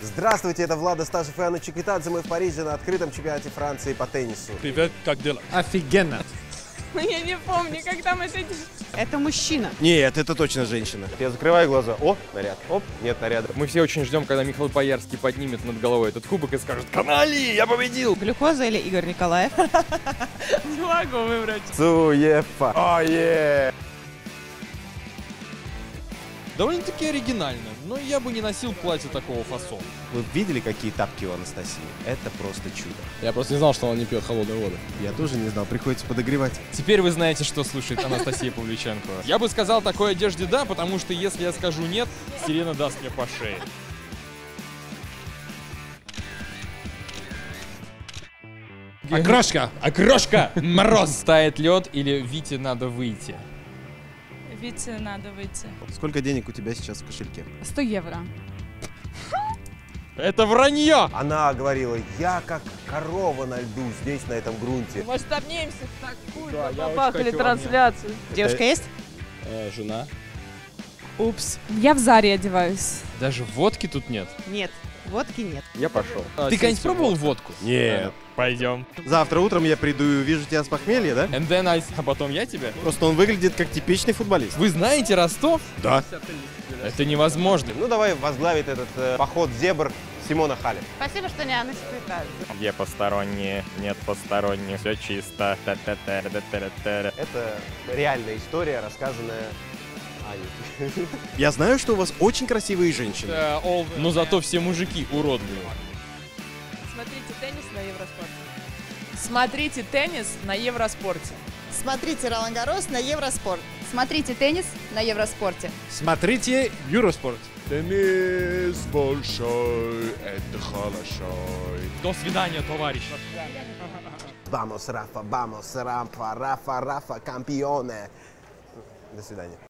Здравствуйте, это Влада Стасова и Аня Чикитадзе. Мы в Париже на открытом чемпионате Франции по теннису. Привет, как дела? Офигенно! Я не помню, как там это... Это мужчина. Нет, это точно женщина. Я закрываю глаза. О, наряд. Оп, нет наряда. Мы все очень ждем, когда Михаил Боярский поднимет над головой этот кубок и скажет: «Канали, я победил!» Глюкоза или Игорь Николаев? Не могу выбрать. Суефа. Ое. Довольно-таки оригинально, но я бы не носил платье такого фасона. Вы видели, какие тапки у Анастасии? Это просто чудо. Я просто не знал, что она не пьет холодную воду. Я тоже не знал, приходится подогревать. Теперь вы знаете, что слушает Анастасия Павлюченко. Я бы сказал такой одежде «да», потому что если я скажу «нет», сирена даст мне по шее. Окрошка! Окрошка! Мороз! Тает лед или Вите надо выйти? Вите надо выйти. Сколько денег у тебя сейчас в кошельке? 100 евро. Это вранье! Она говорила: я как корова на льду здесь, на этом грунте. Может, обнимемся? Такую попахали трансляцию. Девушка есть? Жена. Упс, я в Заре одеваюсь. Даже водки тут нет? Нет, водки нет. Я пошел. Ты когда-нибудь пробовал водку? Нет. Пойдем. Завтра утром я приду и увижу тебя с похмелья, да? And then I... А потом я тебя? Просто он выглядит как типичный футболист. Вы знаете Ростов? Да. Это невозможно. Ну давай возглавит этот поход зебр Симона Халеп. Спасибо, что не она секретарь. Где посторонние? Нет посторонних. Все чисто. Это реальная история, рассказанная... Я знаю, что у вас очень красивые женщины. Но зато все мужики уродливые. Смотрите теннис на Евроспорте. Смотрите теннис на Евроспорте. Смотрите Ролан Гаррос на Евроспорт. Смотрите теннис на Евроспорте. Смотрите Eurosport. Теннис большой, это хорошо. До свидания, товарищ. Vamos, Рафа, vamos, Рафа, Рафа, Рафа, кампионе. До свидания.